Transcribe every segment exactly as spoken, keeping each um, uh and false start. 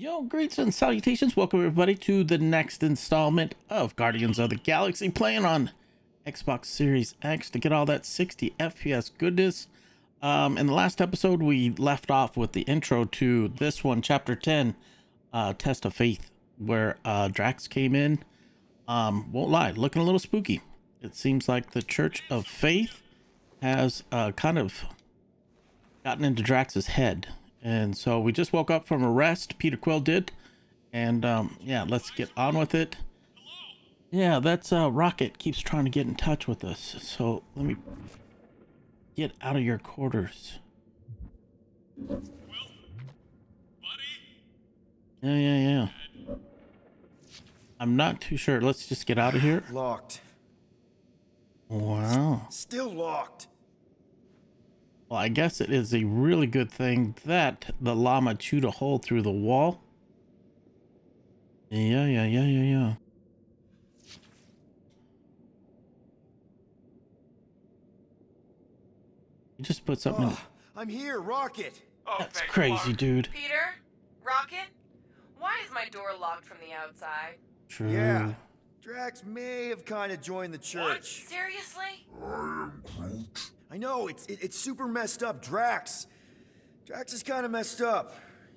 Yo, greetings and salutations. Welcome everybody to the next installment of Guardians of the Galaxy, playing on Xbox Series X to get all that sixty F P S goodness. Um, in the last episode, we left off with the intro to this one, Chapter ten, uh, Test of Faith, where uh, Drax came in. Um, won't lie, looking a little spooky. It seems like the Church of Faith has uh, kind of gotten into Drax's head. And so we just woke up from a rest, Peter Quill did, and um, yeah, let's get on with it. Yeah, that's uh, Rocket keeps trying to get in touch with us, so let me get out of your quarters. Well, buddy. Yeah, yeah, yeah. I'm not too sure. Let's just get out of here. Locked. Wow. Still locked. Well, I guess it is a really good thing that the llama chewed a hole through the wall. Yeah, yeah, yeah, yeah, yeah. You just put something oh, in. I'm here, Rocket. Oh, that's crazy, dude. Peter? Rocket? Why is my door locked from the outside? True. Yeah. Drax may have kind of joined the church. What? Seriously? I am Groot. I know, it's it, it's super messed up. Drax. Drax is kind of messed up.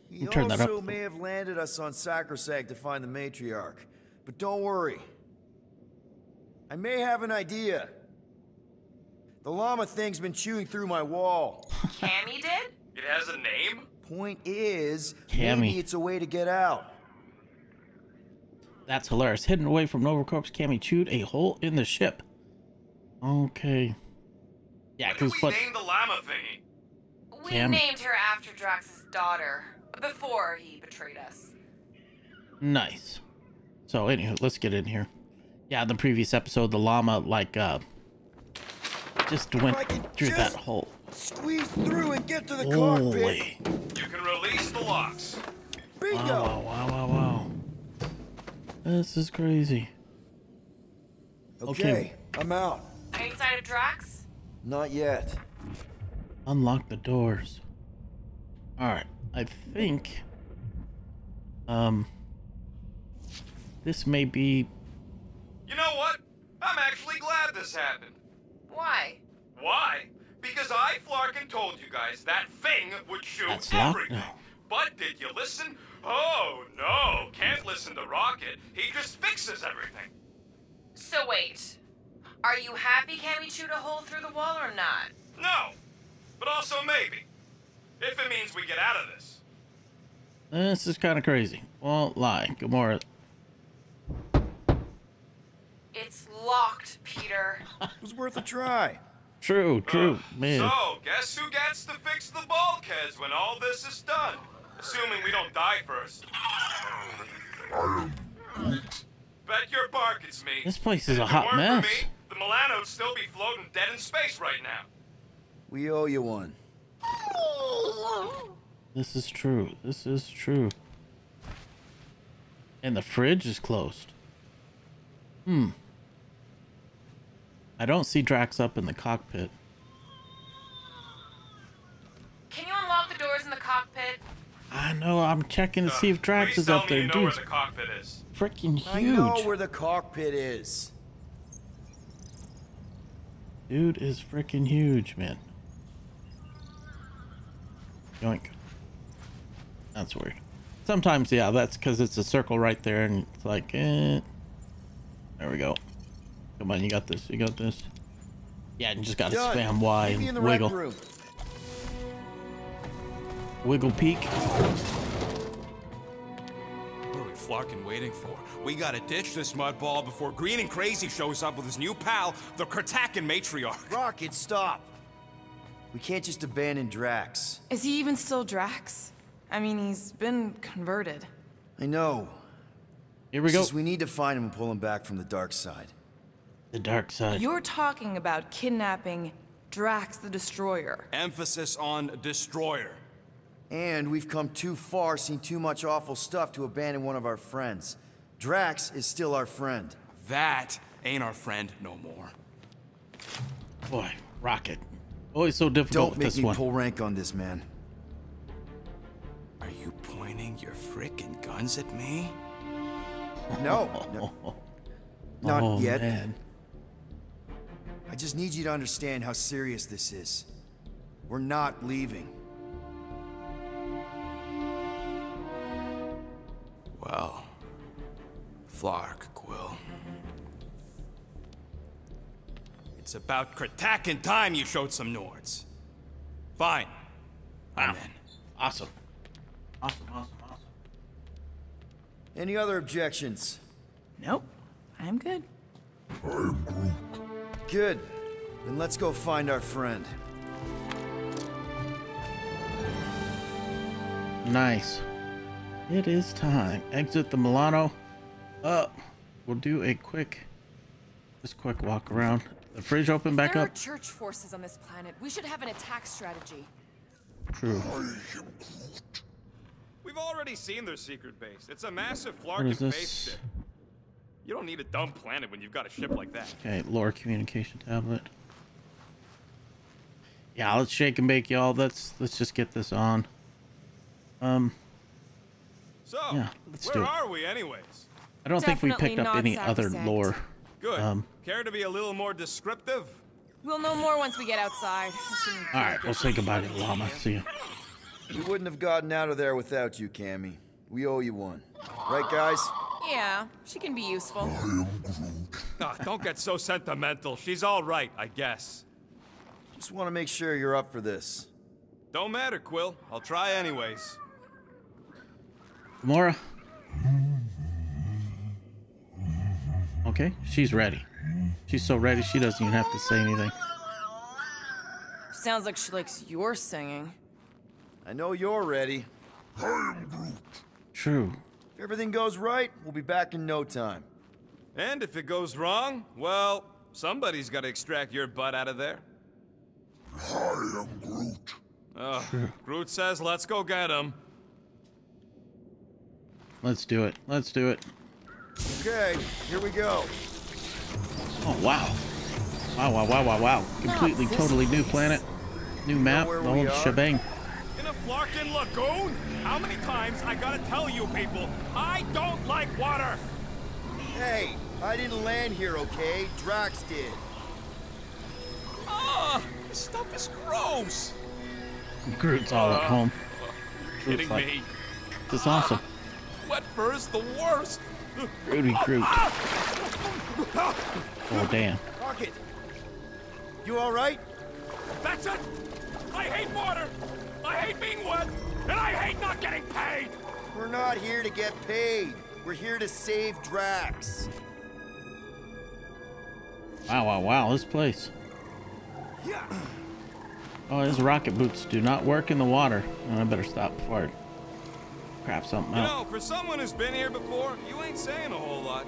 He turn also that up. May have landed us on Sacrosag to find the Matriarch. But don't worry. I may have an idea. The llama thing's been chewing through my wall. Cammy did? It has a name? Point is, Cammy. Maybe it's a way to get out. That's hilarious. Hidden away from Nova Corps, Cammy chewed a hole in the ship. Okay. Yeah, because we named the llama thingy. We Cammy. named her after Drax's daughter before he betrayed us. Nice. So, anywho, let's get in here. Yeah, in the previous episode, the llama like uh just went through just that hole. Squeeze through and get to the Holy. cockpit. You can release the locks. Bingo! Wow! Wow! Wow! Wow! This is crazy. Okay, okay. I'm out. Are you inside of Drax? Not yet. Unlock the doors. Alright, I think um this may be. You know what? I'm actually glad this happened. Why? Why? Because I Flarkin told you guys that thing would shoot That's everything. No. But did you listen? Oh no, can't listen to Rocket. He just fixes everything. So wait. Are you happy Cammy chewed a hole through the wall or not? No, but also maybe, if it means we get out of this. This is kind of crazy. Won't lie, Gamora. It's locked, Peter. It was worth a try. True, true, uh, man. So, guess who gets to fix the bulkheads when all this is done? Assuming we don't die first. I am. Bet your bark it's me. This place is a hot mess. For me, the Milano would still be floating dead in space right now. We owe you one. This is true. This is true. And the fridge is closed. Hmm. I don't see Drax up in the cockpit. Can you unlock the doors in the cockpit? I know. I'm checking to uh, see if Drax is up there. You know Dude, where the cockpit is. Freaking huge. I know where the cockpit is. Dude is freaking huge, man. Yoink. That's weird. Sometimes, yeah, that's because it's a circle right there, and it's like, eh. There we go. Come on, you got this. You got this. Yeah, and just gotta Done. spam Y Maybe and wiggle. Room. Wiggle peek. What are we Flarkin waiting for? We gotta ditch this mudball before Green and Crazy shows up with his new pal, the Kratakan Matriarch. Rocket, stop! We can't just abandon Drax. Is he even still Drax? I mean, he's been converted. I know. Here we go. We need to find him and pull him back from the dark side. The dark side. You're talking about kidnapping Drax the Destroyer. Emphasis on Destroyer. And we've come too far, seen too much awful stuff to abandon one of our friends. Drax is still our friend. That ain't our friend no more. Boy, Rocket. Always so difficult with this one. Don't make me pull rank on this, man. Are you pointing pointing your frickin' guns at me? No. no. Not oh, yet. Man. I just need you to understand how serious this is. We're not leaving. Well, Flark, Quill. It's about Kratakan time you showed some Nords. Fine. Wow. I'm in. Awesome. Awesome, awesome, awesome. Any other objections? Nope. I'm good. I'm Groot. Good. Then let's go find our friend. Nice. It is time. Exit the Milano. Up. We'll do a quick, just quick walk around. The fridge open back there up. There are church forces on this planet. We should have an attack strategy. True. We've already seen their secret base. It's a massive Flarkin base ship. You don't need a dumb planet when you've got a ship like that. Okay, lore communication tablet. Yeah, let's shake and bake, y'all. Let's let's just get this on. Um. So, yeah, let's where do it. are we anyways? I don't Definitely think we picked up any other exact. lore. Good. Um, Care to be a little more descriptive? We'll know more once we get outside. All right, we'll say goodbye to Llama. See you. We wouldn't have gotten out of there without you, Cammy. We owe you one. Right, guys? Yeah, she can be useful. Oh, don't get so sentimental. She's all right, I guess. Just want to make sure you're up for this. Don't matter, Quill. I'll try anyways. Gamora. Okay, she's ready. She's so ready she doesn't even have to say anything. Sounds like she likes your singing. I know you're ready. I am Groot. True. If everything goes right, we'll be back in no time. And if it goes wrong, well, somebody's got to extract your butt out of there. I am Groot. Oh, True. Groot says, let's go get him. Let's do it. Let's do it. Okay, here we go. Oh, wow. Wow, wow, wow, wow, wow. Completely, totally new planet. New map, the whole shebang. In a Flarkin lagoon? How many times I gotta tell you people, I don't like water! Hey, I didn't land here, okay? Drax did. Ah, this stuff is gross! Groot's all uh, at home. Kidding like, me. This is awesome. Uh, wet fur's the worst! Rudy Groot. Oh, damn. Rocket, you alright? That's it! I hate water! I hate being wet! And I hate not getting paid! We're not here to get paid. We're here to save Drax. Wow, wow, wow, this place. Yeah. Oh, his rocket boots do not work in the water. Oh, I better stop before it. Crap, something else. You know, for someone who's been here before, you ain't saying a whole lot.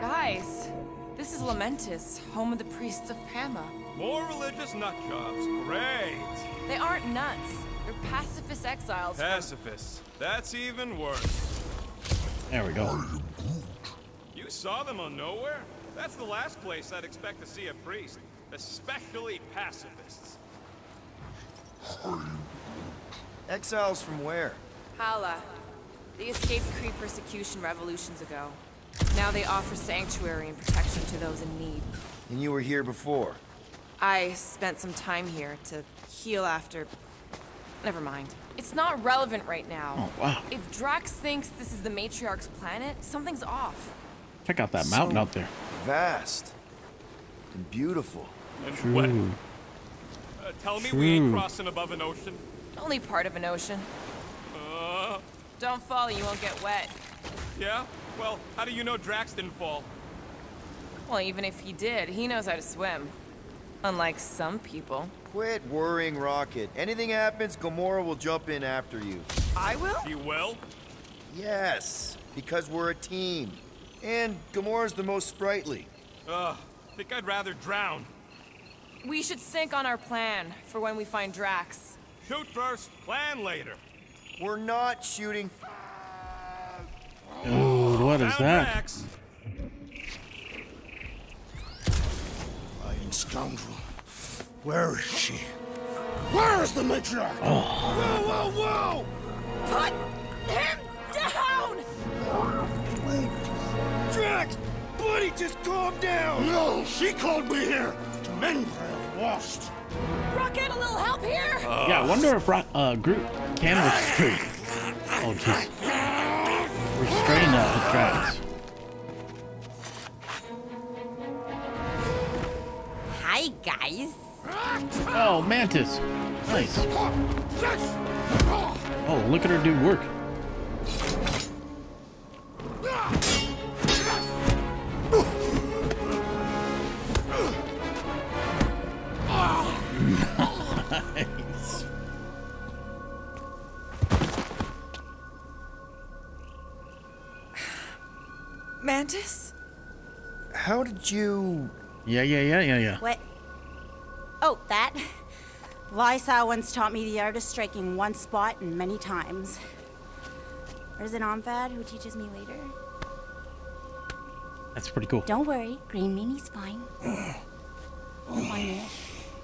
Guys, this is Lamentis, home of the priests of Pama. More religious nutjobs, great. They aren't nuts. They're pacifist exiles. Pacifists. That's even worse. There we go. You saw them on Nowhere? That's the last place I'd expect to see a priest, especially pacifists. Exiles from where? Hala. They escaped Kree persecution revolutions ago. Now they offer sanctuary and protection to those in need. And you were here before? I spent some time here to heal after... Never mind. It's not relevant right now. Oh, wow. If Drax thinks this is the Matriarch's planet, something's off. Check out that so mountain out there. Vast. And beautiful. And True. Wet. Uh, tell True. me we ain't crossing above an ocean. Only part of an ocean. Don't fall, you won't get wet. Yeah? Well, how do you know Drax didn't fall? Well, even if he did, he knows how to swim. Unlike some people. Quit worrying, Rocket. Anything happens, Gamora will jump in after you. I will? You will? Yes, because we're a team. And Gamora's the most sprightly. Ugh, I think I'd rather drown. We should sync on our plan for when we find Drax. Shoot first, plan later. We're not shooting. Dude, what is that? Lying scoundrel. Where is she? Where is the matriarch? Oh. Whoa, whoa, whoa! Put him down! Drax! Buddy, just calm down! No, she called me here! The men are lost. Rocket, a little help here? Uh, yeah, I wonder if uh, Groot can restrain. Oh, jeez. Restrain uh, Drax. Hi, guys. Oh, Mantis. Nice. Oh, look at her do work. Nice. Mantis? How did you... Yeah, yeah, yeah, yeah, yeah. What? Oh, that? Lysa once taught me the art of striking one spot and many times. There's an Omfad who teaches me later. That's pretty cool. Don't worry, Green Meanie's fine. fine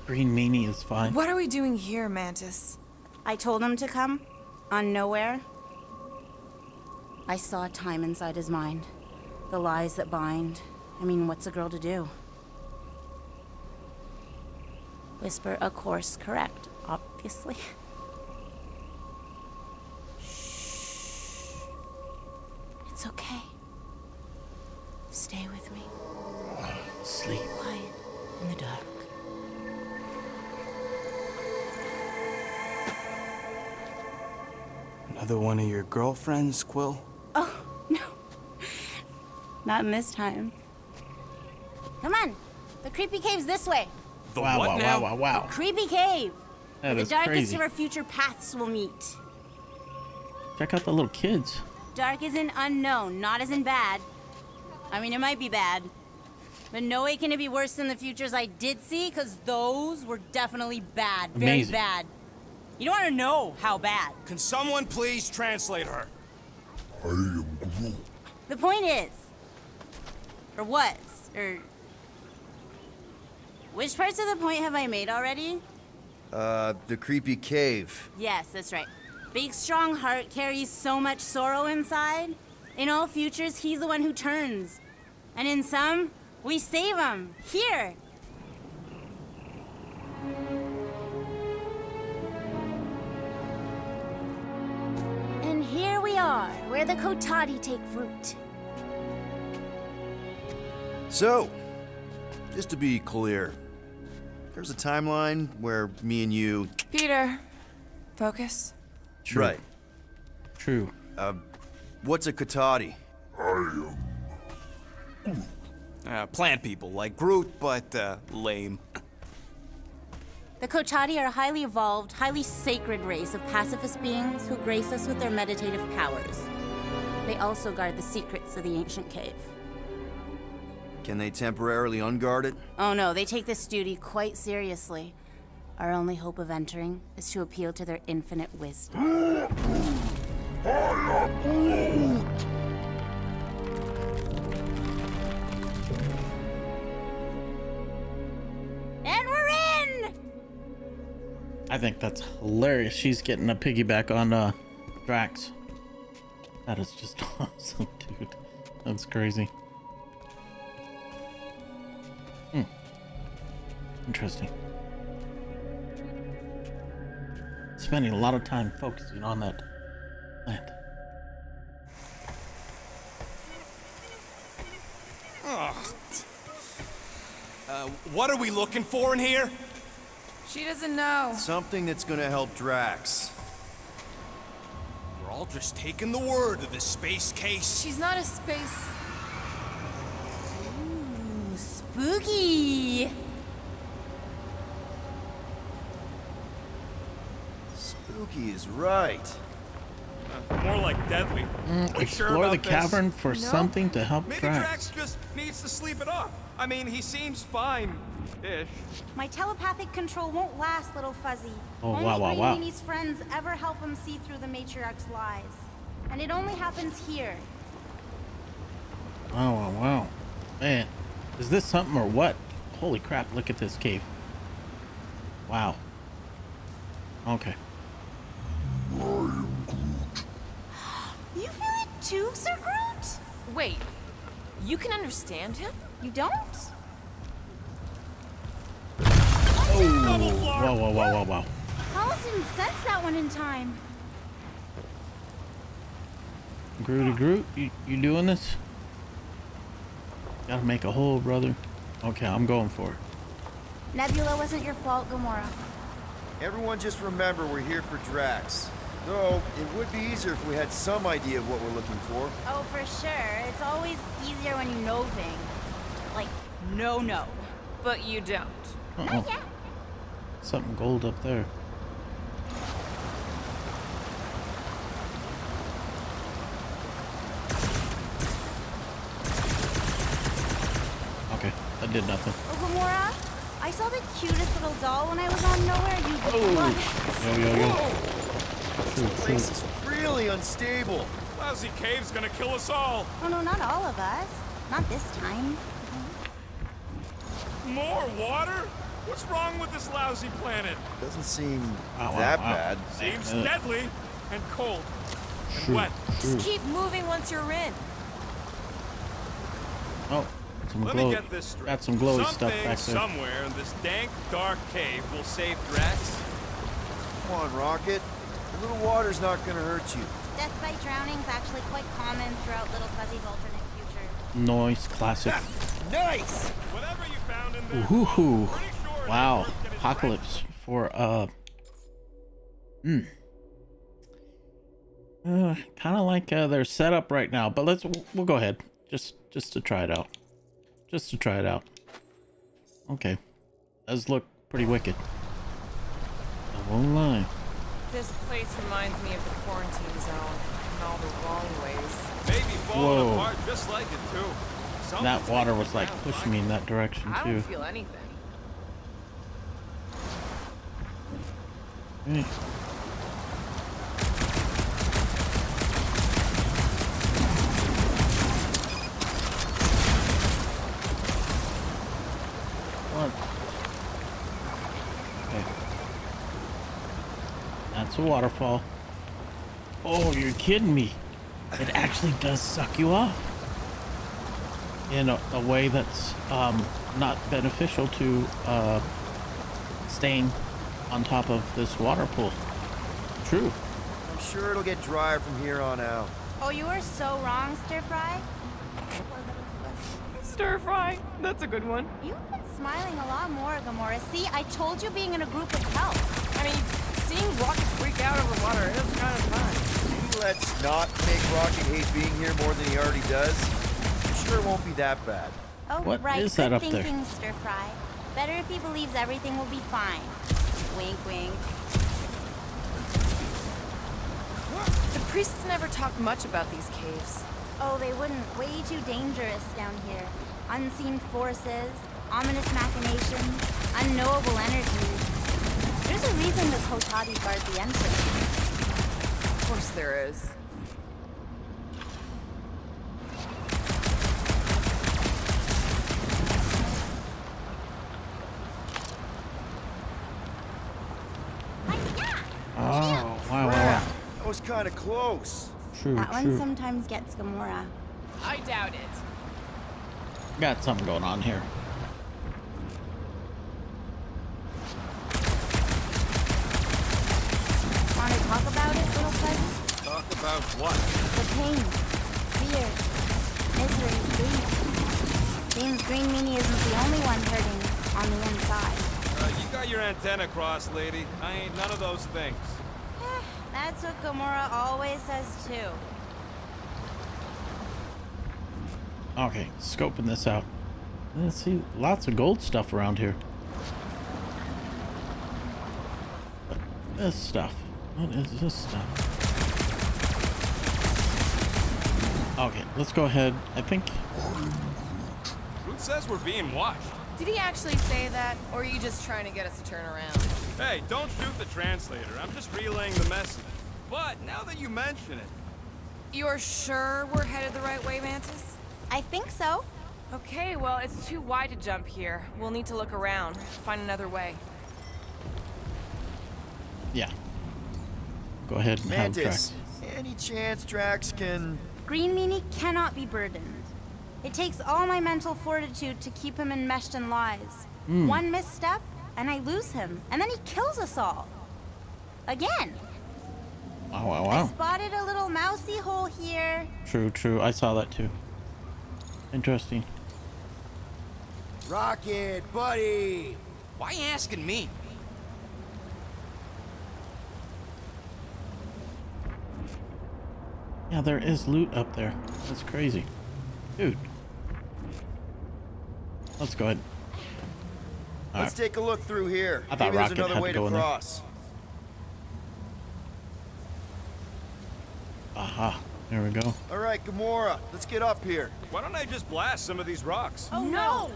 Green Meanie is fine. What are we doing here, Mantis? I told him to come. On nowhere. I saw time inside his mind. The lies that bind. I mean, what's a girl to do? Whisper a course correct, obviously. Shh. It's okay. Stay with me. Sleep quiet in the dark. Another one of your girlfriends, Quill? Oh, no. Not in this time. Come on. The creepy cave's this way. The wow, wow, wow, wow, wow. The creepy cave. That where is the darkest crazy. Of our future paths will meet. Check out the little kids. Dark isn't unknown, not as in bad. I mean, it might be bad. But no way can it be worse than the futures I did see, because those were definitely bad. Amazing. Very bad. You don't want to know how bad. Can someone please translate her? I am Groot. The point is, or was, or... Which parts of the point have I made already? Uh, the creepy cave. Yes, that's right. Big, strong heart carries so much sorrow inside. In all futures, he's the one who turns. And in some, we save him. Here. And here we are, where the Kotati take root. So, just to be clear, there's a timeline where me and you... Peter, focus. True. Right. True. Uh, what's a Kotati? I am... Um... Uh, plant people like Groot, but uh, lame. The Kotati are a highly evolved, highly sacred race of pacifist beings who grace us with their meditative powers. They also guard the secrets of the ancient cave. Can they temporarily unguard it? Oh no, they take this duty quite seriously. Our only hope of entering is to appeal to their infinite wisdom. And we're in! I think that's hilarious. She's getting a piggyback on uh, Drax. That is just awesome, dude. That's crazy. Hmm. Interesting. Spending a lot of time focusing on that plant. Ugh. Uh, what are we looking for in here? She doesn't know. Something that's gonna help Drax. We're all just taking the word of this space case. She's not a space... Spooky! Spooky is right. Uh, more like deadly. Mm, explore sure the cavern this? for no. something to help Maybe Drax. Maybe Drax just needs to sleep it off. I mean, he seems fine-ish. My telepathic control won't last, little fuzzy. Oh, only wow, wow, wow. Only Green Meanie's friends ever help him see through the Matriarch's lies. And it only happens here. Wow, wow, wow. Man. Is this something or what? Holy crap, look at this cave. Wow. Okay. I am Groot. Wait, you can understand him? You don't? Oh. Whoa, whoa, whoa, whoa, whoa. Hollis didn't sense that one in time. Grooty Groot, you, you doing this? Gotta make a hole, brother. Okay, I'm going for it. Nebula wasn't your fault, Gamora. Everyone just remember we're here for Drax. Though, it would be easier if we had some idea of what we're looking for. Oh, for sure. It's always easier when you know things. Like, no, no. But you don't. Uh-oh. Not yet. Something gold up there. Okay, that did nothing. Oh, Gamora, I saw the cutest little doll when I was on Nowhere. You oh. Yo, yo, yo. Whoa. This place is really unstable. Lousy cave's gonna kill us all. Oh no, not all of us. Not this time. More water? What's wrong with this lousy planet? Doesn't seem oh, that wow, wow. bad. Seems uh, deadly and cold and shoot, wet. Just keep moving once you're in. Oh, some Let glow. me get this straight. Got some glowy Something, stuff back there. Somewhere in this dank, dark cave will save Drax. Come on, Rocket. A little water's not gonna hurt you. Death by drowning's actually quite common throughout Little Fuzzy's alternate future. Nice, classic. Nice. Whatever you found in there. Ooh. Wow, apocalypse for uh, mm. uh kind of like uh, their setup right now. But let's we'll go ahead just just to try it out, just to try it out. Okay, does look pretty wicked. I won't lie. This place reminds me of the quarantine zone in all the wrong ways. Maybe falling apart just like it too. Something's that water was like pushing me in that direction too. I don't feel anything. Mm. What? Okay. That's a waterfall. Oh, you're kidding me. It actually does suck you off in a, a way that's um, not beneficial to uh, staying on top of this water pool. True. I'm sure it'll get drier from here on out. Oh, you are so wrong, Stir Fry. Stir Fry, that's a good one. You've been smiling a lot more, Gamora. See, I told you being in a group would help. I mean, seeing Rocket freak out over water is kind of fun. Let's not make Rocket hate being here more than he already does. I'm sure it won't be that bad. Oh, what right. is that good up thinking, there? Stir Fry. Better if he believes everything will be fine. Wink, wink. The priests never talked much about these caves. Oh, they wouldn't. Way too dangerous down here. Unseen forces, ominous machinations, unknowable energies. There's a reason the Kotati guard the entrance. Of course there is. Kind of close. True, that true. one sometimes gets Gamora. I doubt it. Got something going on here. Want to talk about it, little fuzz? Talk about what? The pain, fear, misery, grief. Seems Green Meanie isn't the only one hurting on the inside. Uh, you got your antenna crossed, lady. I ain't none of those things. That's what Gamora always says too. Okay, scoping this out. Let's see, lots of gold stuff around here. But this stuff. What is this stuff? Okay, let's go ahead. I think. Groot says we're being watched. Did he actually say that, or are you just trying to get us to turn around? Hey, don't shoot the translator. I'm just relaying the message. But now that you mention it... You're sure we're headed the right way, Mantis? I think so. Okay, well, it's too wide to jump here. We'll need to look around, find another way. Yeah. Go ahead and Mantis, have Drax. Any chance Drax can Green Meanie cannot be burdened. It takes all my mental fortitude to keep him enmeshed in lies. Mm. One misstep, and I lose him, and then he kills us all. Again. Wow, wow, wow. I spotted a little mousy hole here. True, true. I saw that too. Interesting. Rocket, buddy! Why you asking me? Yeah, there is loot up there. That's crazy. Dude. Let's go ahead. All Let's right. take a look through here. I thought Maybe Rocket another had way to go to cross. in there. Aha, there we go. All right, Gamora, let's get up here. Why don't I just blast some of these rocks? Oh, no!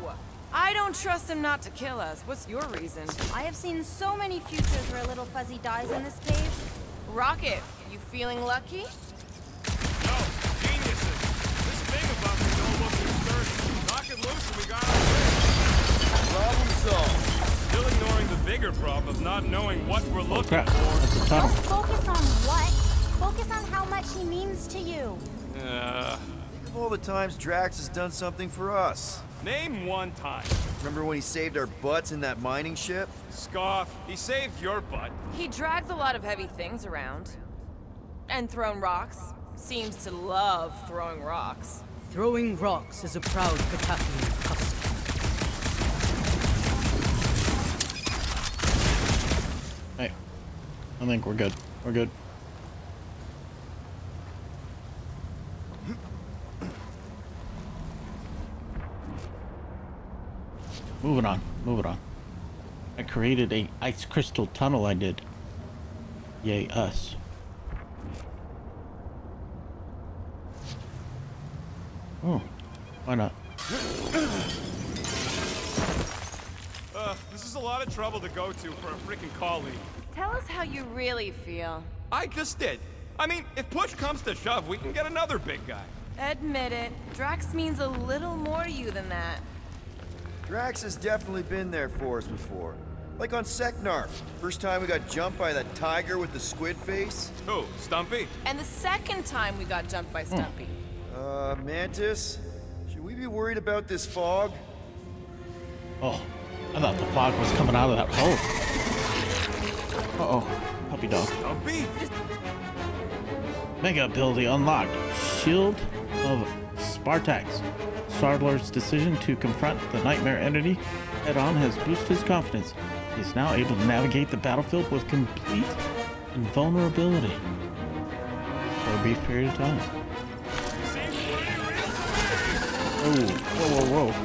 I don't trust him not to kill us. What's your reason? I have seen so many futures where Little Fuzzy dies in this cave. Rocket, you feeling lucky? No, geniuses. This thing about me is almost absurd. Knock it loose and we got our way. Problem solved. Still ignoring the bigger problem of not knowing what we're looking oh, for. Don't focus on what? Focus on how much he means to you. Uh, Think of all the times Drax has done something for us. Name one time. Remember when he saved our butts in that mining ship? Scoff. He saved your butt. He drags a lot of heavy things around. And thrown rocks. Seems to love throwing rocks. Throwing rocks is a proud Kotati custom. Hey. I think we're good. We're good. Moving on, moving on. I created a ice crystal tunnel I did. Yay, us. Oh, why not? Uh, this is a lot of trouble to go to for a freaking colleague. Tell us how you really feel. I just did. I mean, if push comes to shove, we can get another big guy. Admit it, Drax means a little more to you than that. Drax has definitely been there for us before. Like on Seknarf, first time we got jumped by that tiger with the squid face. Oh, Stumpy. And the second time we got jumped by Stumpy. Uh, Mantis, should we be worried about this fog? Oh, I thought the fog was coming out of that hole. Uh-oh, puppy dog. Stumpy? Mega ability unlocked. Shield of Spartax. Starlord's decision to confront the nightmare entity head-on has boosted his confidence. He is now able to navigate the battlefield with complete invulnerability for a brief period of time. Oh, whoa, whoa, whoa,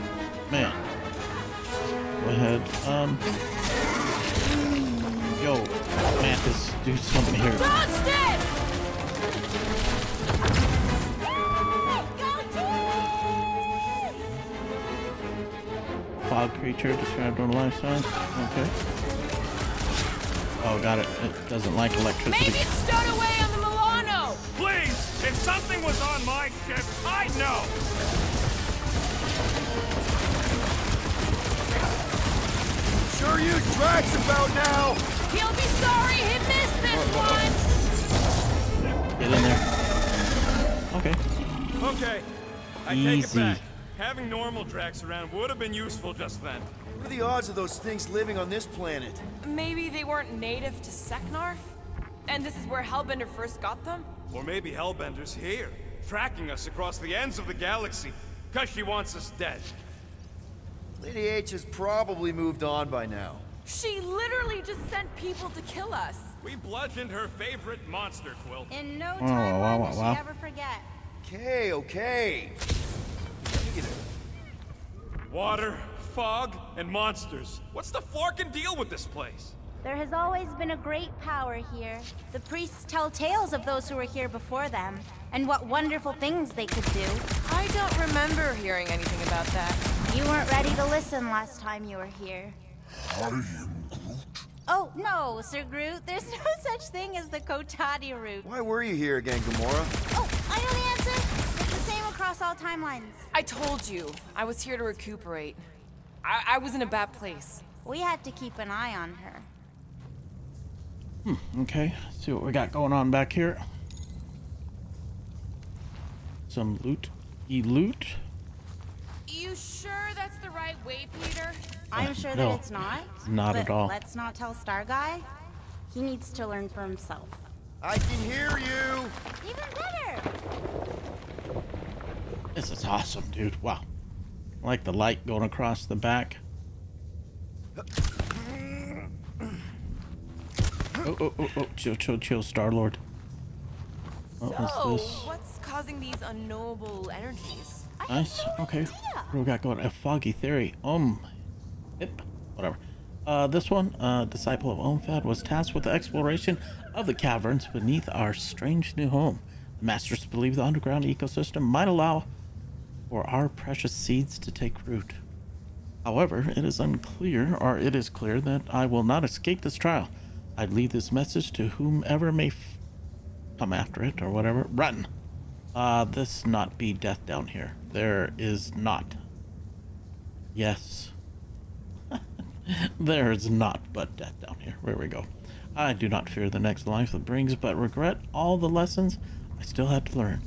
man! Go ahead, um, yo, Mantis, do something here. Dodge this! Fog creature described on life sign. Okay. Oh, got it. It doesn't like electricity. Maybe it's stowed away on the Milano! Please! If something was on my ship, I'd know! Sure you Drax about now! He'll be sorry he missed this one! Get in there. Okay. Okay. I take it back. Having normal Drax around would have been useful just then. What are the odds of those things living on this planet? Maybe they weren't native to Seknarf? And this is where Hellbender first got them? Or maybe Hellbender's here, tracking us across the ends of the galaxy, because she wants us dead. Lady H has probably moved on by now. She literally just sent people to kill us. We bludgeoned her favorite monster, Quill. In no time, wow, wow, wow, will wow. she ever forget. Okay, okay. Water, fog, and monsters. What's the forkin' deal with this place? There has always been a great power here. The priests tell tales of those who were here before them, and what wonderful things they could do. I don't remember hearing anything about that. You weren't ready to listen last time you were here. I am Groot. Oh, no, Sir Groot. There's no such thing as the Kotati route. Why were you here again, Gamora? Oh, I know the answer. Across all timelines. I told you, I was here to recuperate. I, I was in a bad place. We had to keep an eye on her. Hmm, okay, let's see what we got going on back here. some loot. E loot. You sure that's the right way, Peter? I'm sure uh, no, that it's not. Not but at all. Let's not tell Star Guy. He needs to learn for himself. I can hear you. Even better. This is awesome, dude. Wow. I like the light going across the back. Oh, oh, oh, oh, chill, chill, chill, Star-Lord. What so, was this? What's causing these unknowable energies? Nice, no okay. Idea. What do we got going? A foggy theory. Um, yep, whatever. Uh, this one, uh, disciple of Omfad was tasked with the exploration of the caverns beneath our strange new home. The masters believe the underground ecosystem might allow for our precious seeds to take root. However, it is unclear, or it is clear that I will not escape this trial. I'd leave this message to whomever may f come after it or whatever. Run! Uh, this not be death down here. There is not. Yes. There is not but death down here. Where we go. I do not fear the next life that brings, but regret all the lessons I still had to learn.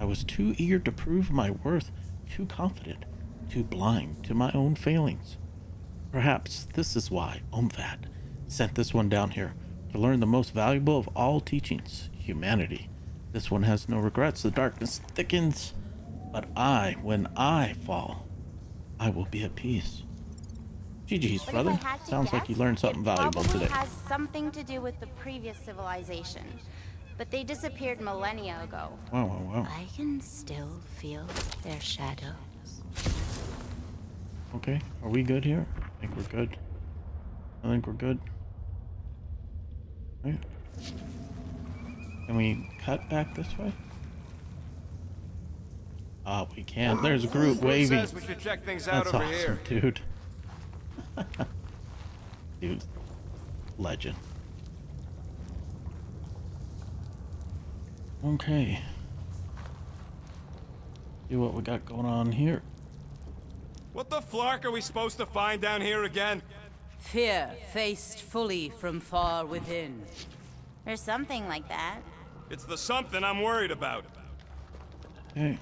I was too eager to prove my worth, too confident, too blind to my own failings. Perhaps this is why Omfad sent this one down here, to learn the most valuable of all teachings, humanity. This one has no regrets. The darkness thickens, but I, when I fall, I will be at peace. G G's, brother. Sounds like you learned something valuable today. It has something to do with the previous civilization, but they disappeared millennia ago. Wow, wow, wow. I can still feel their shadows. Okay, are we good here? I think we're good. I think we're good. Right. Can we cut back this way? Ah, oh, we can. There's Groot waving. That's awesome, here. dude. Dude, legend. Okay. See what we got going on here. What the flark are we supposed to find down here again? Fear faced fully from far within. Or something like that. It's the something I'm worried about. Hey.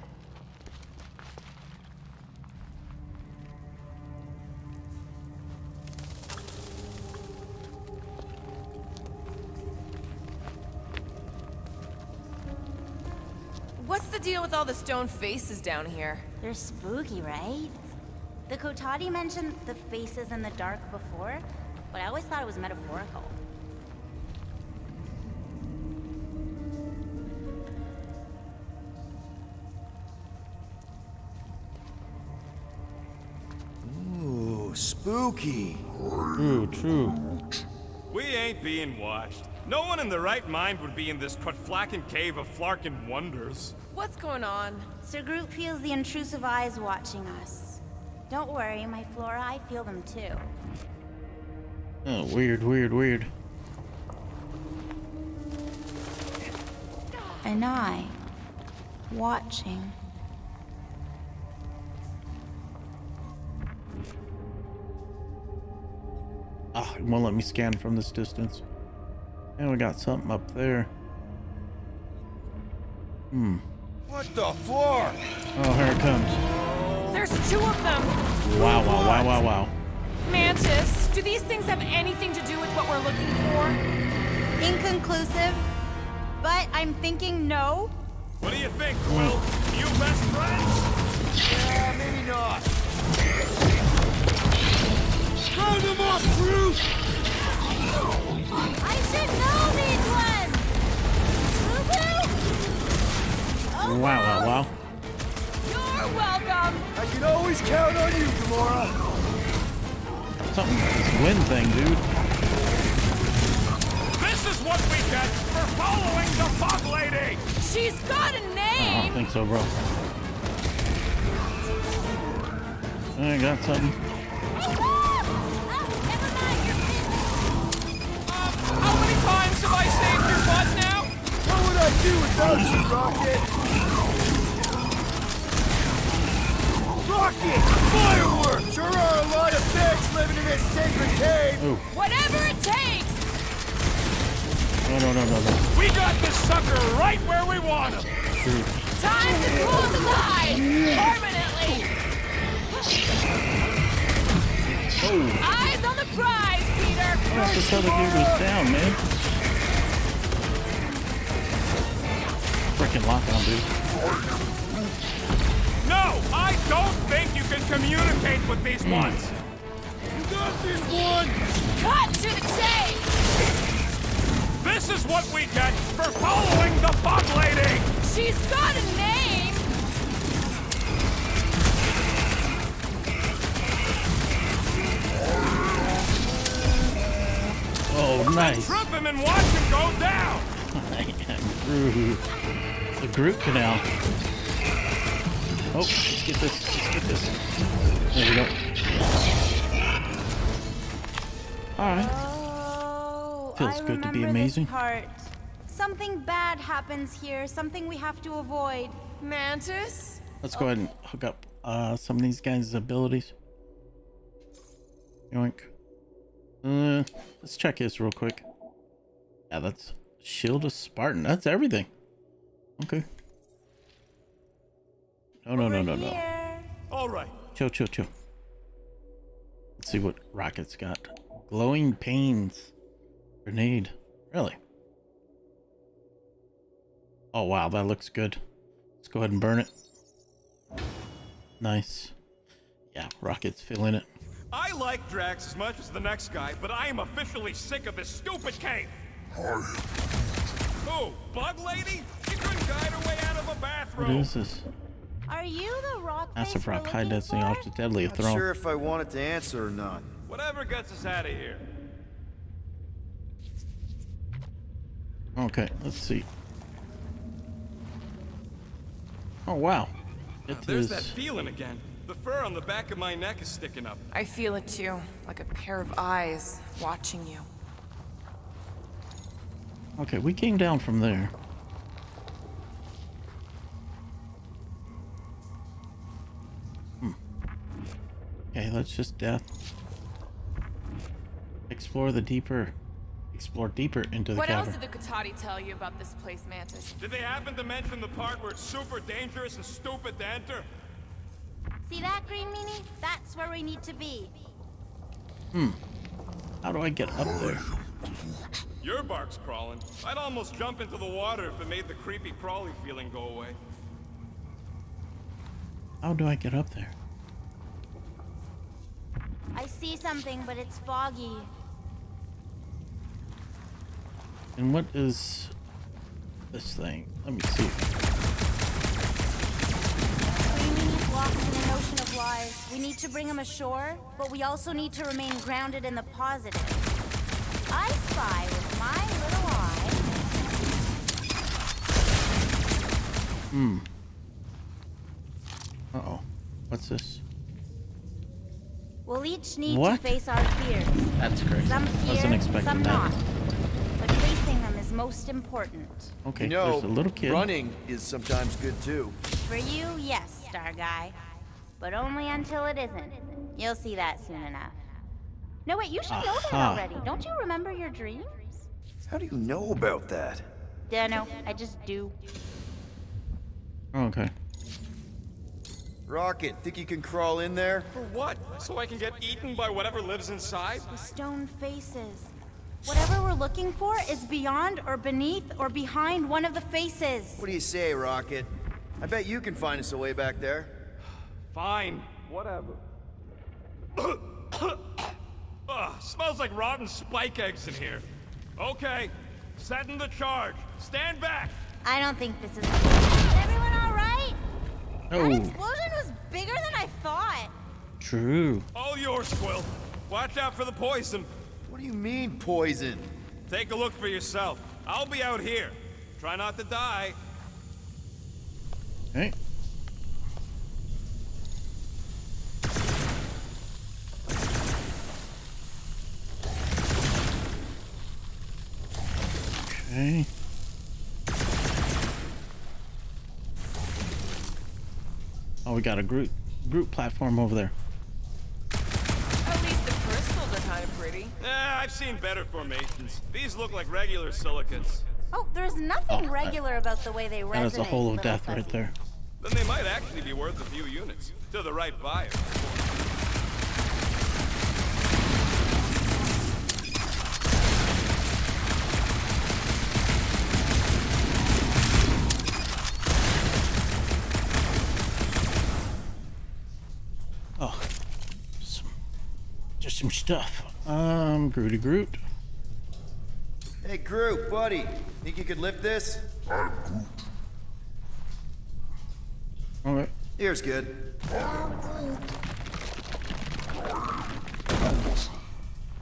What's the deal with all the stone faces down here? They're spooky, right? The Kotati mentioned the faces in the dark before, but I always thought it was metaphorical. Ooh, spooky. True, true. We ain't being watched. No one in their right mind would be in this Kutflaken cave of Flarkin wonders. What's going on? Sir Groot feels the intrusive eyes watching us. Don't worry, my Flora, I feel them too. Oh, weird, weird, weird. And I, watching. Ah, it won't let me scan from this distance. And we got something up there. Hmm. What the floor? Oh, here it comes. There's two of them! Wow, wow, wow, wow, wow. Mantis, do these things have anything to do with what we're looking for? Inconclusive, but I'm thinking no. What do you think, Quill? You best friends? Yeah, maybe not. Round them up, Groot! I should know these ones! Woo-hoo! Oh, wow, wow, wow. You're welcome! I can always count on you, Gamora! Something about this wind thing, dude. This is what we get for following the fog lady! She's got a name! I don't think so, bro. I got something. Oh, never mind, you're busy! Um, how many times have I saved your butt now? What would I do without you, Rocket? Rocket! Fireworks! Sure are a lot of things living in this sacred cave! Ooh. Whatever it takes! No, no, no, no, no. We got this sucker right where we want him! Groot. Time to close his eyes permanently. Oh. Eyes on the prize, Peter. Oh, that's how the dude was down, man. Freaking lockdown, dude. No, I don't think you can communicate with these mm. ones. You got this one. Cut to the chase. This is what we get for following the bug lady! She's got a name! Oh, nice. Let's trip him and watch him go down! I am Groot. It's a Groot canal. Oh, let's get this. Let's get this. There we go. Alright. Feels I good to be amazing. Part. Something bad happens here, something we have to avoid. Mantis? Let's go okay. ahead and hook up uh, some of these guys' abilities. Yoink. Uh, let's check this real quick. Yeah, that's Shield of Spartan. That's everything. Okay. No, no, Over no, no, here. no. All right. Chill, chill, chill. Let's see what Rocket's got. Glowing Pains. Grenade, really? Oh wow, that looks good. Let's go ahead and burn it. Nice. Yeah, Rocket's feeling it. I like Drax as much as the next guy, but I am officially sick of this stupid cave. Oh, bug lady? She couldn't guide her way out of a bathroom. What is this? Are you the rock? Massive rock, high density, off the deadly throne. Not sure if I wanted to answer or not. Whatever gets us out of here. Okay, let's see. Oh wow, it uh, there's is... that feeling again. The fur on the back of my neck is sticking up. I feel it too, like a pair of eyes watching you. Okay, we came down from there. Hmm. Okay, let's just death. Explore the deeper. Explore deeper into the what cavern. What else did the Kotati tell you about this place, Mantis? Did they happen to mention the part where it's super dangerous and stupid to enter? See that, Green Meanie? That's where we need to be. Hmm. How do I get up there? Your bark's crawling. I'd almost jump into the water if it made the creepy crawly feeling go away. How do I get up there? I see something, but it's foggy. And what is this thing? Let me see. Green walks in an ocean of lies. We need to bring him ashore, but we also need to remain grounded in the positive. I spy with my little eye. Hmm. Uh-oh. What's this? We'll each need what? to face our fears. That's crazy. Some fear, wasn't expecting some that. Not. Most important. Okay, you know, there's a little kid. Running is sometimes good too. For you, yes, Star Guy. But only until it isn't. You'll see that soon enough. No, wait, you should uh-huh. know that already. Don't you remember your dreams? How do you know about that? Dunno, I just do. Oh, okay. Rocket, think you can crawl in there? For what? So I can get eaten by whatever lives inside? The stone faces. Whatever we're looking for is beyond or beneath or behind one of the faces. What do you say, Rocket? I bet you can find us a way back there. Fine. Whatever. Ugh, smells like rotten spike eggs in here. Okay. Setting the charge. Stand back. I don't think this is... Is everyone all right? Oh. That explosion was bigger than I thought. True. All yours, Quill. Watch out for the poison. What do you mean, poison? Take a look for yourself. I'll be out here. Try not to die. Hey. Okay. Oh, we got a group group platform over there. Kind of pretty. Eh, I've seen better formations. These look like regular silicates. Oh, there's nothing oh, regular that, about the way they resonate. That was a hole of death fuzzy. Right there. Then they might actually be worth a few units to the right buyer. Oh, some, just some stuff. Um, Grooty Groot. Hey, Groot, buddy. Think you could lift this? I'm Groot. All right. Here's good. Wow,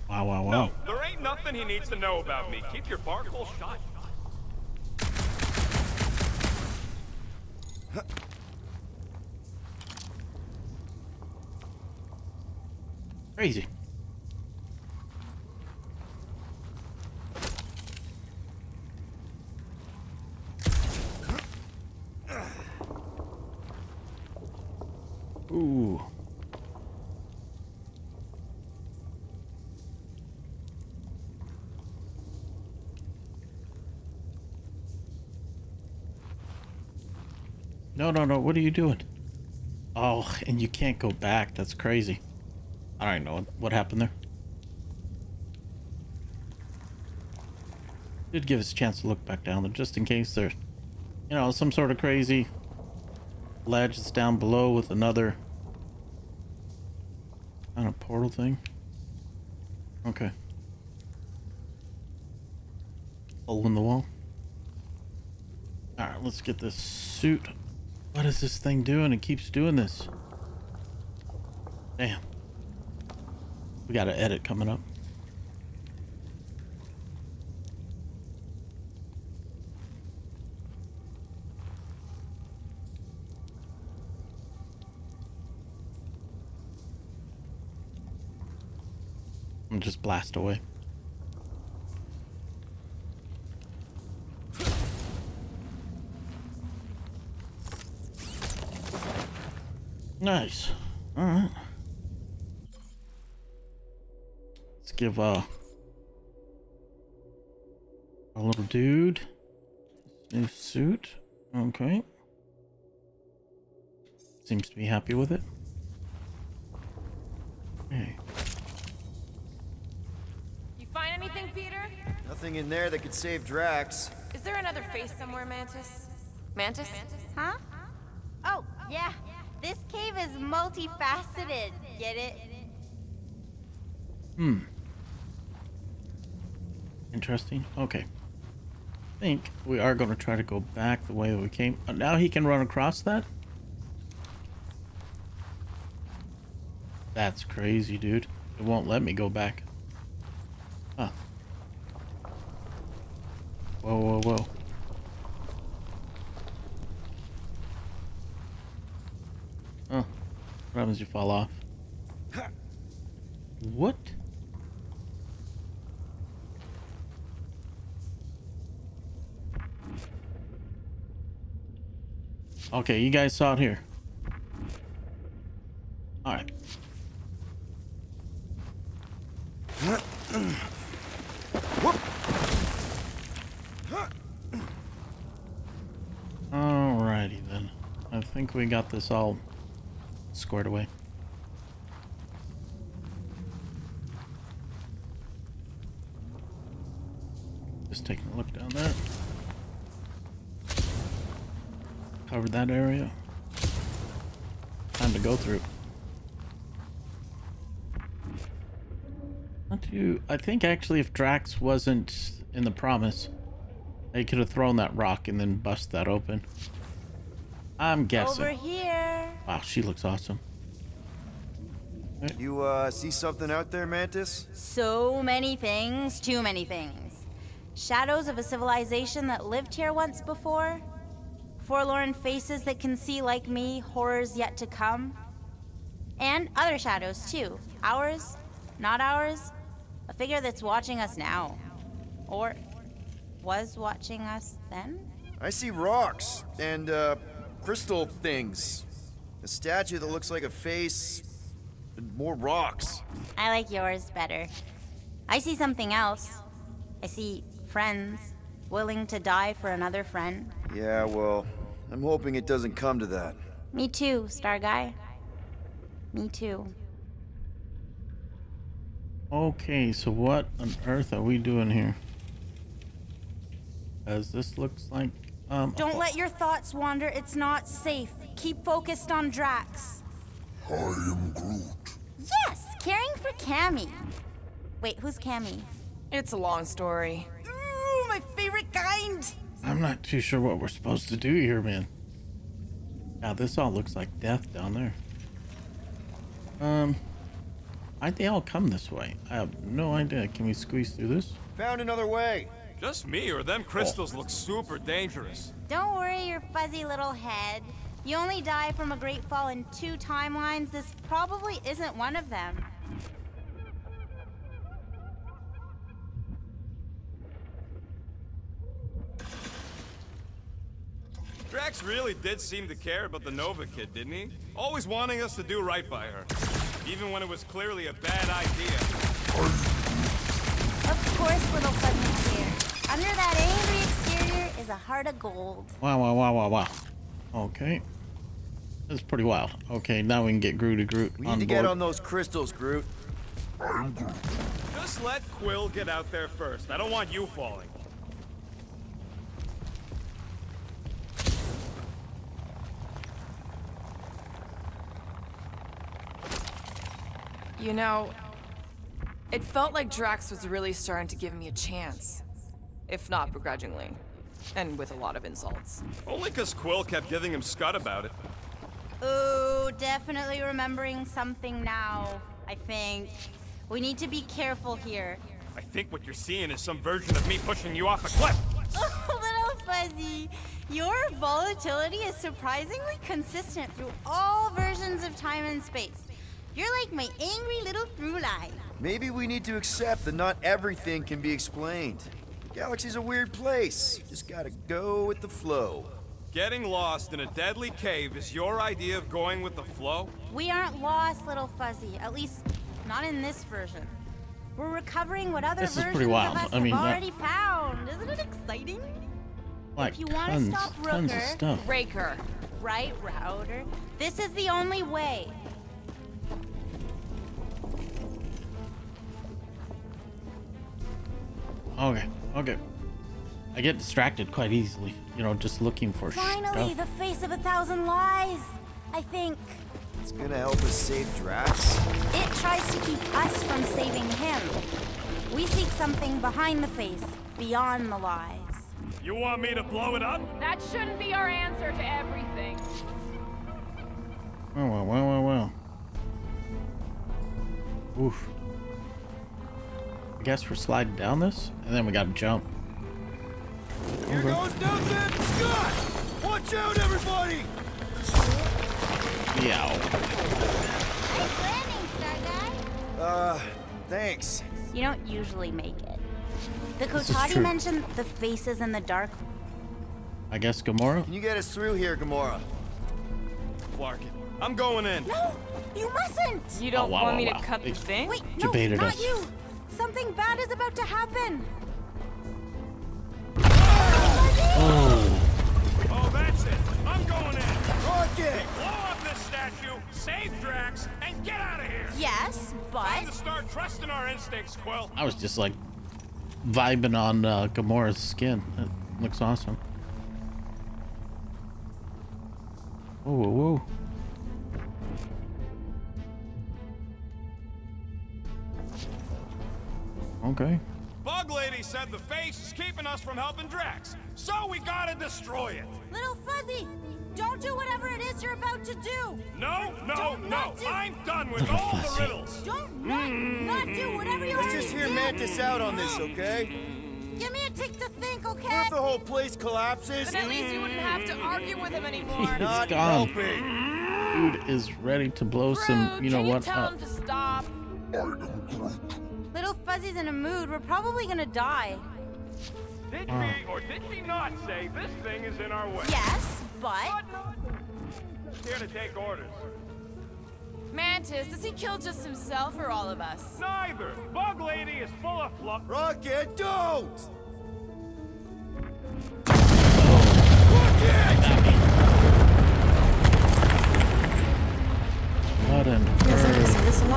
wow, wow. No, there ain't nothing he needs to know about me. Keep your bar full shot. Huh. Crazy. Ooh. No, no, no. What are you doing? Oh, and you can't go back. That's crazy. I don't know what happened there. Did give us a chance to look back down there just in case there's, you know, some sort of crazy ledge that's down below with another kind of portal thing. Okay. Hole in the wall. Alright, let's get this suit. What is this thing doing? It keeps doing this. Damn. We got an edit coming up. And just blast away. Nice. All right. Let's give uh, a little dude new suit. Okay. Seems to be happy with it. Hey. Anything, Peter? Nothing in there that could save Drax. Is there another face somewhere, Mantis? Mantis? Huh? Oh, yeah. This cave is multifaceted. Get it? Hmm. Interesting. Okay. I think we are going to try to go back the way that we came. Oh, now he can run across that? That's crazy, dude. It won't let me go back. Huh. Whoa, whoa, whoa. Oh. What happens if you fall off? What? Okay, you guys saw it here. Alright. Alrighty then. I think we got this all squared away. Just taking a look down there. Covered that area. Time to go through. Not too, I think actually if Drax wasn't in the promise, they could have thrown that rock and then bust that open. I'm guessing. Over here. Wow, she looks awesome. You uh, see something out there, Mantis? So many things, too many things. Shadows of a civilization that lived here once before. Forlorn faces that can see like me, horrors yet to come. And other shadows too, ours, not ours. A figure that's watching us now. Or was watching us then? I see rocks and uh, crystal things. A statue that looks like a face and more rocks. I like yours better. I see something else. I see friends, Willing to die for another friend? Yeah, well, I'm hoping it doesn't come to that. Me too, Star Guy. Me too. Okay, so what on earth are we doing here? As this looks like... Um, Don't let your thoughts wander. It's not safe. Keep focused on Drax. I am Groot. Yes, caring for Cammy. Wait, who's Cammy? It's a long story. Ooh, my favorite kind. I'm not too sure what we're supposed to do here, man. Now this all looks like death down there. Um, why'd they all come this way? I have no idea. Can we squeeze through this? Found another way. Just me or them crystals oh. look super dangerous. Don't worry your fuzzy little head. You only die from a great fall in two timelines. This probably isn't one of them. Drax really did seem to care about the Nova kid, didn't he? Always wanting us to do right by her, even when it was clearly a bad idea. Of course, little fuzzy here. Under that angry exterior is a heart of gold. Wow, wow, wow, wow, wow. Okay. That's pretty wild. Okay, now we can get Groot to Groot. We need on to board. Get on those crystals, Groot. I'm Groot. Just let Quill get out there first. I don't want you falling. You know, it felt like Drax was really starting to give me a chance. If not begrudgingly. And with a lot of insults. Only because Quill kept giving him scut about it. Ooh, definitely remembering something now, I think. We need to be careful here. I think what you're seeing is some version of me pushing you off a cliff. Oh, little fuzzy. Your volatility is surprisingly consistent through all versions of time and space. You're like my angry little through line. Maybe we need to accept that not everything can be explained. The galaxy's a weird place. Just gotta go with the flow. Getting lost in a deadly cave is your idea of going with the flow? We aren't lost, little fuzzy. At least, not in this version. We're recovering what other this versions of us I mean, have already that... found. Isn't it exciting? Like if you want to stop Rooker, Raker, right, Router, this is the only way. Okay, okay. I get distracted quite easily, you know, just looking for Finally, stuff. The face of a thousand lies, I think. It's gonna help us save Drax. It tries to keep us from saving him. We seek something behind the face, beyond the lies. You want me to blow it up? That shouldn't be our answer to everything. Wow, wow, wow, wow, wow. Oof. I guess we're sliding down this, and then we gotta jump. Here okay. goes nothing, Scott! Watch out, everybody! Yeah. Nice landing, Star Guy. Uh, thanks. You don't usually make it. The Kotati mentioned the faces in the dark. I guess Gamora? Can you get us through here, Gamora? Clark it. I'm going in. No, you mustn't! You don't oh, wow, want wow, me wow. to cut they, the thing? Wait, no, not us. you! Something bad is about to happen. Oh. Oh, that's it. I'm going in. Rocket! Blow up this statue, save Drax, and get out of here. Yes, but. Time to start trusting our instincts, Quill. I was just like vibing on uh, Gamora's skin. That looks awesome. Whoa, whoa, whoa. Okay. Bug Lady said the face is keeping us from helping Drax, so we gotta destroy it. Little Fuzzy, don't do whatever it is you're about to do. No, no, no. Do. I'm done with Little all fuzzy. the riddles. Don't not, not do whatever you Let's just hear Mantis out on this, okay? Give me a tick to think, okay? What if the whole place collapses? But at least you wouldn't have to argue with him anymore. He's not gone. helping. Dude is ready to blow Rude, some, you know can what? You tell up. him to stop. Little Fuzzy's in a mood. We're probably gonna die. Did uh. she or did she not say this thing is in our way? Yes, but... She's here to take orders. Mantis, does he kill just himself or all of us? Neither! Bug Lady is full of fluff. Rocket, don't!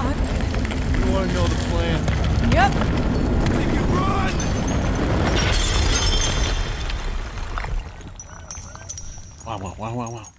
Fuck. You want to know the plan? Yep. I think you run! Wow, wow, wow, wow, wow.